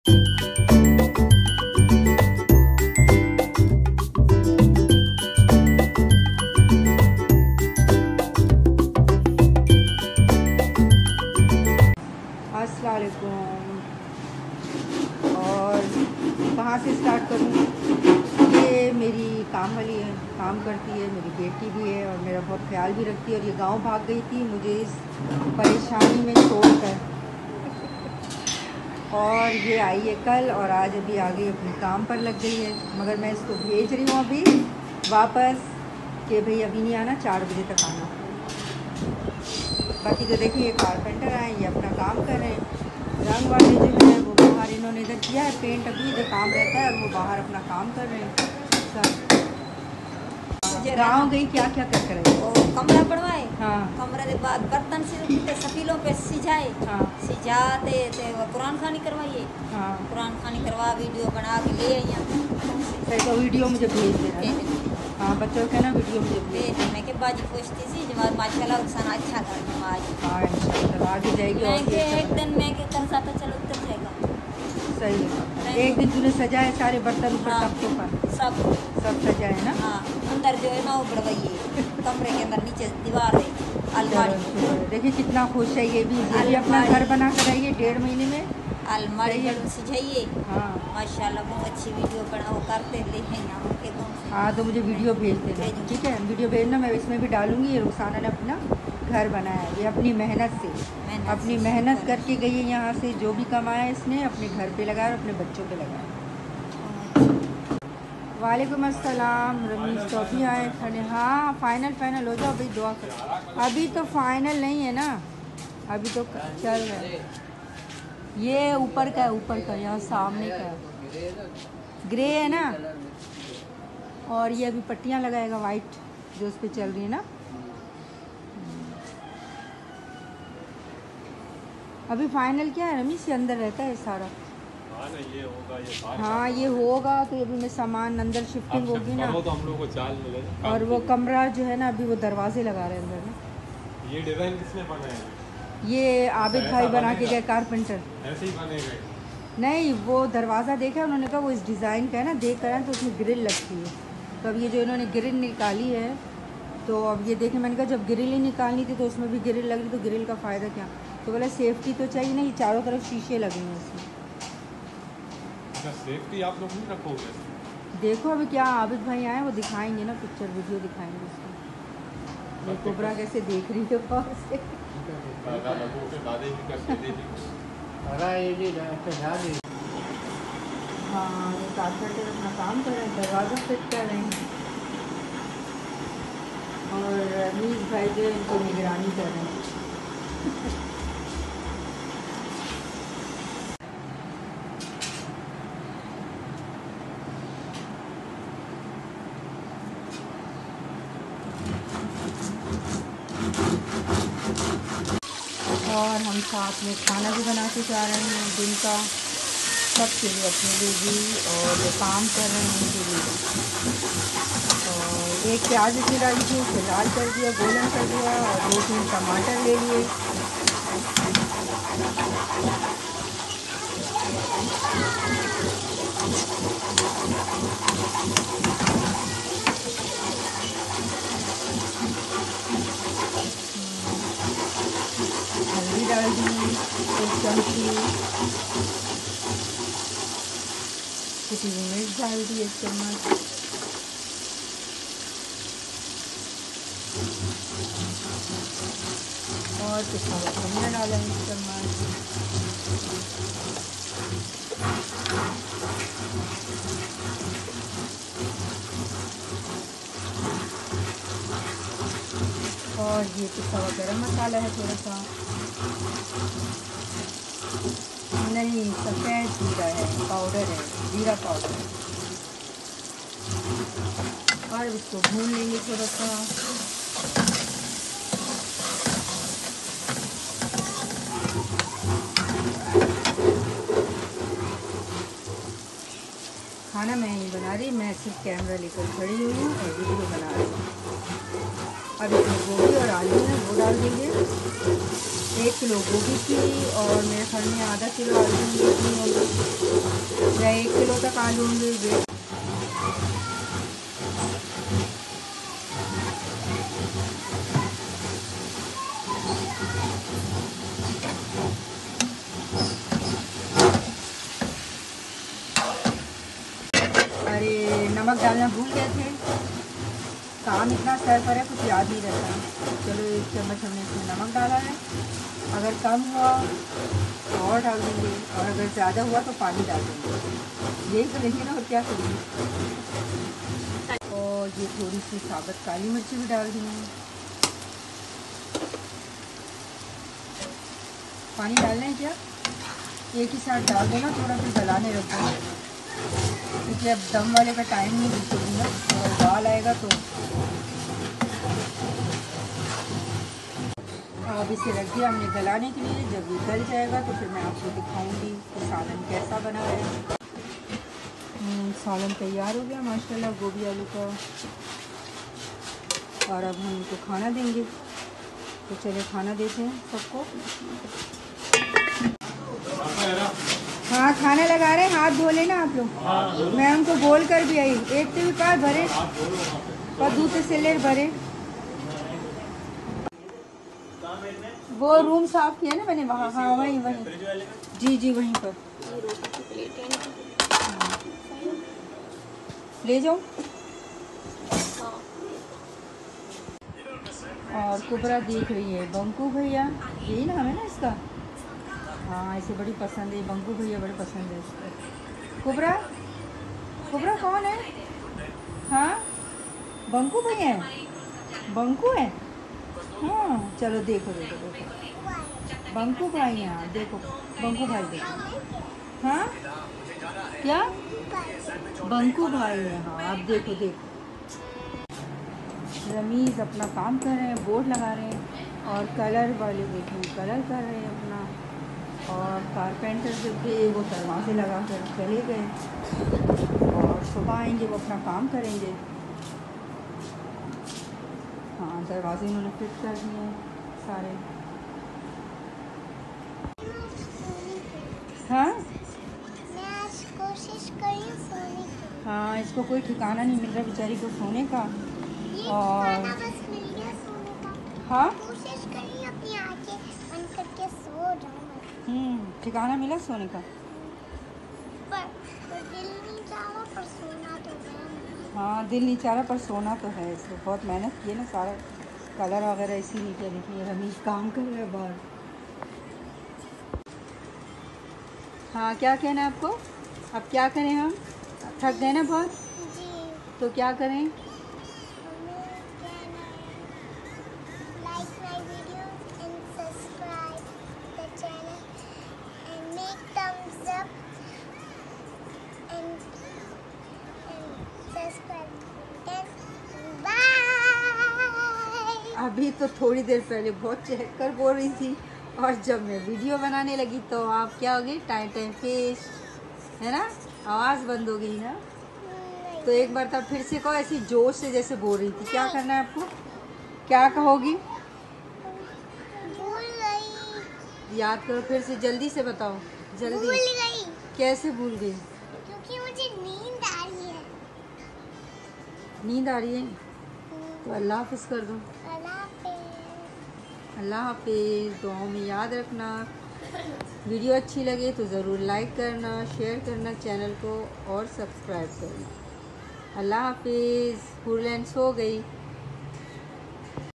अस्सलामुअलैकुम। और कहाँ से स्टार्ट करूँ? ये मेरी काम वाली है, काम करती है, मेरी बेटी भी है और मेरा बहुत ख्याल भी रखती है। और ये गांव भाग गई थी मुझे इस परेशानी में छोड़कर, और ये आई है कल और आज अभी आ गई अपने काम पर लग गई है। मगर मैं इसको भेज रही हूँ अभी वापस कि भाई अभी नहीं आना, 4 बजे तक आना। बाकी जो देखिए ये कारपेंटर आए, ये अपना काम कर रहे हैं। रंग वाले जो है वो बाहर इन्होंने इधर किया है पेंट, अभी इधर काम रहता है और वो बाहर अपना काम कर रहे हैं। गाँव गई क्या क्या कर रहे हैं? कमरा बनवाए, हाँ, कमरा के बाद बर्तन से सफीलों पे सिझाए, हाँ, सिझाते कुरान खानी करवाइए, हाँ, कुरान खानी करवा वीडियो बना के ले आई। तो वीडियो मुझे भेज देना, हाँ, बच्चों का ना वीडियो मुझे भेज देना कि बाजी पूछती थी जवाब माशाल्लाह उकसान अच्छा कर आज जाएगी। एक दिन मैं जाता चलो उतर जाएगा, सही है। एक दिन तूने सजाए सारे बर्तन ऊपर, हाँ, सब सजाए ना, हाँ, अंदर जो है ना वो बढ़वाइए कमरे के अंदर, नीचे दीवार है अलमारी। देखिए कितना खुश है ये भी, ये अपना घर बना कर आइए 1.5 महीने में। अलमारी सजाइए, हाँ, माशाल्लाह बहुत अच्छी वीडियो बनाओ करते लेंगे, हाँ। तो मुझे वीडियो भेज देना, ठीक है, वीडियो भेजना, मैं इसमें भी डालूँगी। रुखसाना ने अपना घर बनाया ये अपनी मेहनत से, अपनी मेहनत करके गई है यहाँ से, जो भी कमाया इसने अपने घर पे लगाया और अपने बच्चों पे लगाया। वालेकुम अस्सलाम। रमीज तो भी आए खड़े, हाँ, फाइनल हो जाओ भाई, दुआ करो। अभी तो फाइनल नहीं है ना, अभी तो चल रहा है। ये ऊपर का है, ऊपर का यहाँ सामने का ग्रे है ना, और ये अभी पट्टियाँ लगाएगा वाइट जो उस पर चल रही है ना। अभी फाइनल क्या है रमीश? ये अंदर रहता है सारा, ये होगा, ये हाँ ये होगा। तो अभी मैं सामान अंदर शिफ्टिंग होगी ना, तो हम लोग को चाल मिलेगा। और वो कमरा जो है ना अभी वो दरवाजे लगा रहे हैं अंदर ना। ये डिजाइन किसने बनाया? ये आबिद भाई बना के गए कारपेंटर, ऐसे ही बनेगा। नहीं, वो दरवाज़ा देखा उन्होंने, कहा वो इस डिज़ाइन का है ना, देख कर आए तो उसमें ग्रिल लगती है। तो अब ये जो इन्होंने ग्रिल निकाली है, तो अब ये देखें, मैंने कहा जब ग्रिल ही निकालनी थी तो उसमें भी ग्रिल लग रही, तो ग्रिल का फ़ायदा क्या? तो बोला सेफ्टी तो चाहिए ना, ये चारों तरफ शीशे लगे हैं इसमें। अच्छा, सेफ्टी आप लोग नहीं रखोगे? देखो अभी क्या आबिद भाई आए वो दिखाएंगे ना, पिक्चर वीडियो दिखाएंगे उसको। कोबरा कैसे देख रही है पास से। हाँ, ये कारपेंटर अपना काम कर रहे हैं, दरवाज़ा फिट कर रहे हैं, और रमीज भाई जो इनको निगरानी कर रहे हैं। और हम साथ में खाना भी बना के जा रहे हैं दिन का, सबके लिए, अपने लिए भी, और जो काम कर रहे हैं उनके लिए। और एक प्याज इसमें डाली थी, उसे लाल कर दिया, गोल्डन कर दिया, और 2-3 टमाटर ले लिए। हल्दी डाल दी 1 चम्मच, किसी में मिर्च डाल दी 1 चम्मच, और किसी में धनिया डाला 1 चम्मच। और ये पिसा हुआ गरम मसाला है थोड़ा सा, नहीं सफ़ेद जीरा है, पाउडर है, जीरा पाउडर है। और इसको भून लेंगे थोड़ा सा। खाना मैं ही बना रही, मैं सिर्फ कैमरा लेकर खड़ी हुई हूँ और वीडियो बना रही हूँ। अब इसमें गोभी और आलू है वो डाल देंगे, 1 किलो गोभी की, और मेरे घर में आधा किलो आलू की होगी, मैं 1 किलो तक आलू लूँगी। अरे नमक डालना भूल गए थे, काम इतना सर पर है कुछ याद नहीं रहता। चलो 1 चम्मच हमने इसमें नमक डाला है, अगर कम हुआ तो और डाल देंगे और अगर ज़्यादा हुआ तो पानी डाल देंगे। यही तो देखिए ना, और क्या करेंगे। और ये थोड़ी सी साबुत काली मिर्ची भी डाल देंगे। पानी डालना है क्या? एक ही साथ डाल देना, थोड़ा सा गलाने रख देना क्योंकि अब दम वाले का टाइम नहीं बिल्कुल, और उबाल आएगा तो। अब इसे रख दिया हमने गलाने के लिए, जब ये गल जाएगा तो फिर मैं आपको दिखाऊंगी कि सालन कैसा बना है। सालन तैयार हो गया माशाल्लाह गोभी आलू का, और अब हम इनको खाना देंगे। तो चलिए खाना देते हैं सबको। हाँ खाना लगा रहे हैं, हाथ धो लेना आप लोग। मैं उनको बोल कर भी आई, एक तो भी पार भरे और दूसरे सिलेर भरे। वो रूम साफ किया ना मैंने वहाँ, हाँ वहीं वहीं, जी जी वहीं पर ले जाऊँ। और कुबरा देख रही है, बंकू भैया यही नाम है ना इसका? हाँ इसे बड़ी पसंद है, बंकू भैया बड़े पसंद है इसको। कुबरा, कुबरा कौन है? हाँ बंकू भैया है, बंकू है। हाँ चलो देखो देखो देखो बंकू भाई है। हाँ देखो बंकू भाई देखो, हाँ क्या बंकू भाई है। हाँ आप देखो देखो रमीज़ अपना काम कर रहे हैं, बोर्ड लगा रहे हैं, और कलर वाले देखो कलर कर रहे हैं अपना। और कारपेंटर जो थे वो दरवाजे लगा कर चले गए, और सुबह आएंगे वो अपना काम करेंगे। हाँ दरवाजे उन्होंने फिट कर दिए सारे। हाँ मैं आज कोशिश करी सोने की। हाँ इसको कोई ठिकाना नहीं मिल रहा बेचारी को सोने का, और बस मिल गया सोने का। हाँ कोशिश करी अपनी आँखें बंद करके सो जाऊँ। ठिकाना मिला सोने का पर दिल नहीं चाह रहा, पर सोना तो है। हाँ दिल नहीं चाह रहा पर सोना तो है। इसको बहुत मेहनत की है ना, सारा कलर वगैरह इसी नीचे। देखिए रमीज काम कर रहे हैं बाहर। हाँ क्या कहना है आपको? अब क्या करें हम, थक गए ना बहुत जी। तो क्या करें? अभी तो थोड़ी देर पहले बहुत चहक कर बोल रही थी, और जब मैं वीडियो बनाने लगी तो आप क्या हो गई, टाइम टाइम फेस है ना, आवाज़ बंद हो गई ना। तो एक बार तब फिर से कहो, ऐसी जोश से जैसे बोल रही थी। क्या करना है आपको, क्या कहोगी? भूल गई। याद करो फिर से, जल्दी से बताओ जल्दी। भूल गई। कैसे भूल गई? क्योंकि मुझे नींद आ रही है। नींद आ रही है तो अल्लाह हाफिज़ कर दो। अल्लाह हाफिज़। दुआओं में याद रखना। वीडियो अच्छी लगे तो ज़रूर लाइक करना, शेयर करना चैनल को, और सब्सक्राइब करना। अल्लाह हाफिज़। फुल एंड सो गई।